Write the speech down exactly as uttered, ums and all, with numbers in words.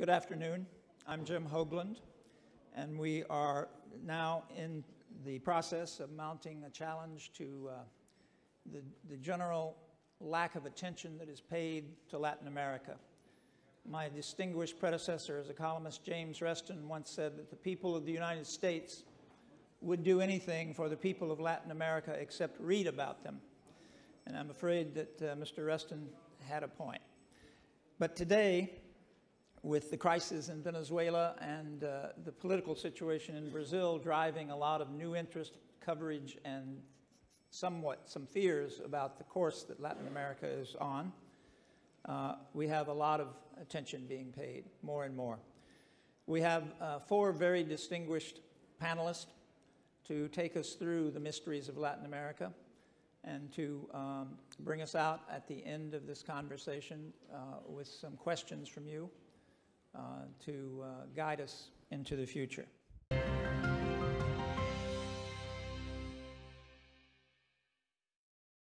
Good afternoon. I'm Jim Hoagland, and we are now in the process of mounting a challenge to uh, the, the general lack of attention that is paid to Latin America. My distinguished predecessor as a columnist, James Reston, once said that the people of the United States would do anything for the people of Latin America except read about them. And I'm afraid that uh, Mister Reston had a point. But today, with the crisis in Venezuela and uh, the political situation in Brazil driving a lot of new interest, coverage, and somewhat some fears about the course that Latin America is on, uh, we have a lot of attention being paid, more and more. We have uh, four very distinguished panelists to take us through the mysteries of Latin America and to um, bring us out at the end of this conversation uh, with some questions from you. Uh, to uh, guide us into the future.